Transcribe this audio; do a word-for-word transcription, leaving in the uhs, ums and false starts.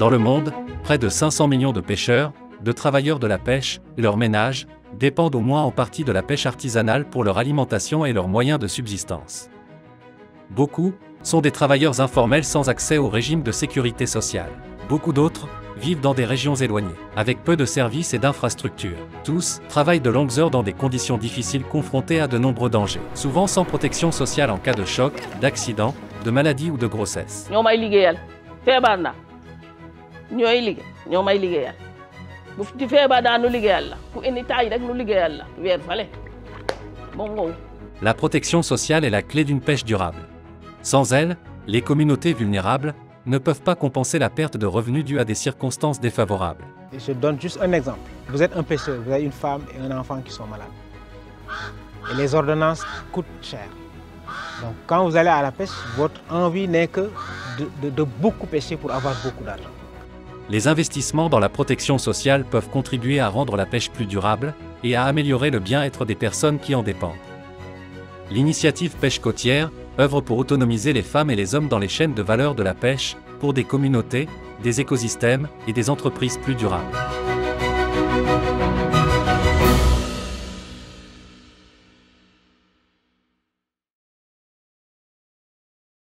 Dans le monde, près de cinq cents millions de pêcheurs, de travailleurs de la pêche, leurs ménages, dépendent au moins en partie de la pêche artisanale pour leur alimentation et leurs moyens de subsistance. Beaucoup sont des travailleurs informels sans accès au régime de sécurité sociale. Beaucoup d'autres vivent dans des régions éloignées, avec peu de services et d'infrastructures. Tous travaillent de longues heures dans des conditions difficiles confrontés à de nombreux dangers, souvent sans protection sociale en cas de choc, d'accident, de maladie ou de grossesse. La protection sociale est la clé d'une pêche durable. Sans elle, les communautés vulnérables ne peuvent pas compenser la perte de revenus due à des circonstances défavorables. Je donne juste un exemple. Vous êtes un pêcheur, vous avez une femme et un enfant qui sont malades. Et les ordonnances coûtent cher. Donc quand vous allez à la pêche, votre envie n'est que de, de, de beaucoup pêcher pour avoir beaucoup d'argent. Les investissements dans la protection sociale peuvent contribuer à rendre la pêche plus durable et à améliorer le bien-être des personnes qui en dépendent. L'initiative Pêche Côtière œuvre pour autonomiser les femmes et les hommes dans les chaînes de valeur de la pêche, pour des communautés, des écosystèmes et des entreprises plus durables.